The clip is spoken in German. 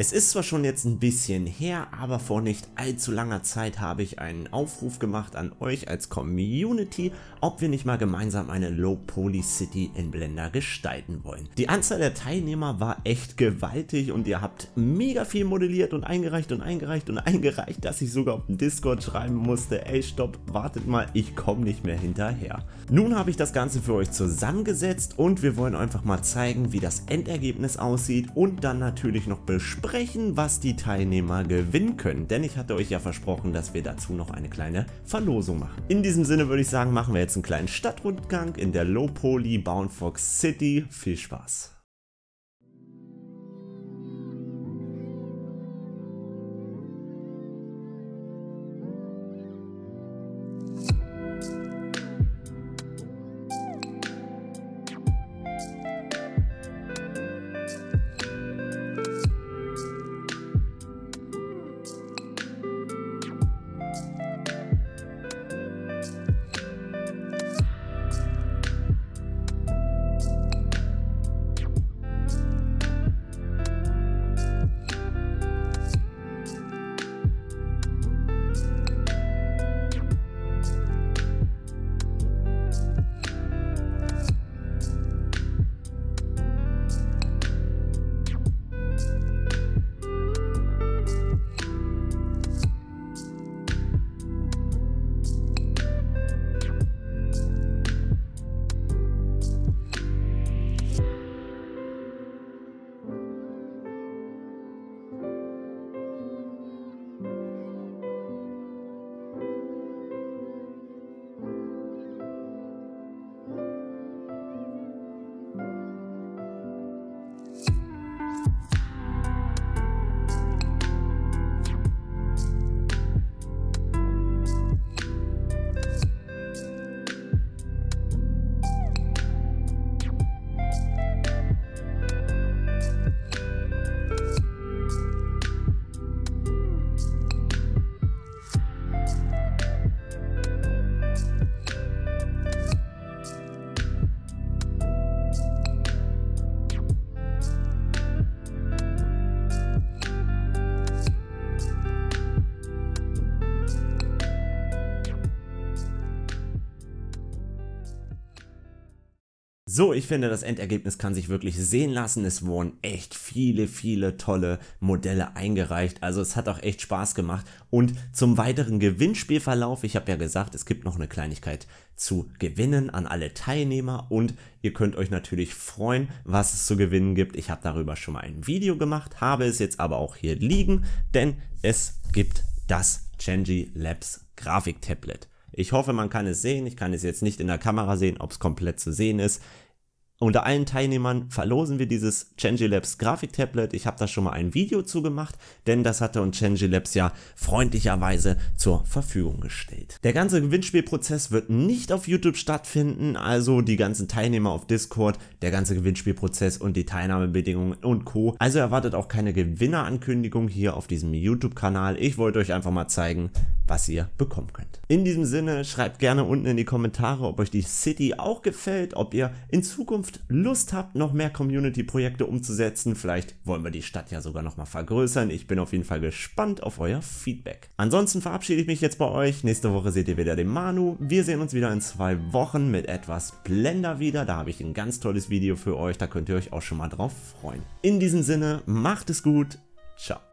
Es ist zwar schon jetzt ein bisschen her, aber vor nicht allzu langer Zeit habe ich einen Aufruf gemacht an euch als Community, ob wir nicht mal gemeinsam eine Low Poly City in Blender gestalten wollen. Die Anzahl der Teilnehmer war echt gewaltig und ihr habt mega viel modelliert und eingereicht, dass ich sogar auf dem Discord schreiben musste, ey stopp, wartet mal, ich komme nicht mehr hinterher. Nun habe ich das Ganze für euch zusammengesetzt und wir wollen einfach mal zeigen, wie das Endergebnis aussieht und dann natürlich noch besprechen, was die Teilnehmer gewinnen können, denn ich hatte euch ja versprochen, dass wir dazu noch eine kleine Verlosung machen. In diesem Sinne würde ich sagen, machen wir jetzt einen kleinen Stadtrundgang in der Low Poly Bound Fox City. Viel Spaß! So, ich finde, das Endergebnis kann sich wirklich sehen lassen. Es wurden echt viele tolle Modelle eingereicht. Also es hat auch echt Spaß gemacht. Und zum weiteren Gewinnspielverlauf, ich habe ja gesagt, es gibt noch eine Kleinigkeit zu gewinnen an alle Teilnehmer und ihr könnt euch natürlich freuen, was es zu gewinnen gibt. Ich habe darüber schon mal ein Video gemacht, habe es jetzt aber auch hier liegen, denn es gibt das Xencelabs Grafiktablet. Ich hoffe, man kann es sehen. Ich kann es jetzt nicht in der Kamera sehen, ob es komplett zu sehen ist. Unter allen Teilnehmern verlosen wir dieses Xencelabs Grafiktablet. Ich habe da schon mal ein Video zu gemacht, denn das hatte uns Xencelabs ja freundlicherweise zur Verfügung gestellt. Der ganze Gewinnspielprozess wird nicht auf YouTube stattfinden, also die ganzen Teilnehmer auf Discord, der ganze Gewinnspielprozess und die Teilnahmebedingungen und Co. Also erwartet auch keine Gewinnerankündigung hier auf diesem YouTube-Kanal. Ich wollte euch einfach mal zeigen, was ihr bekommen könnt. In diesem Sinne, schreibt gerne unten in die Kommentare, ob euch die City auch gefällt, ob ihr in Zukunft Lust habt, noch mehr Community-Projekte umzusetzen. Vielleicht wollen wir die Stadt ja sogar nochmal vergrößern. Ich bin auf jeden Fall gespannt auf euer Feedback. Ansonsten verabschiede ich mich jetzt bei euch. Nächste Woche seht ihr wieder den Manu. Wir sehen uns wieder in 2 Wochen mit etwas Blender wieder. Da habe ich ein ganz tolles Video für euch. Da könnt ihr euch auch schon mal drauf freuen. In diesem Sinne, macht es gut. Ciao.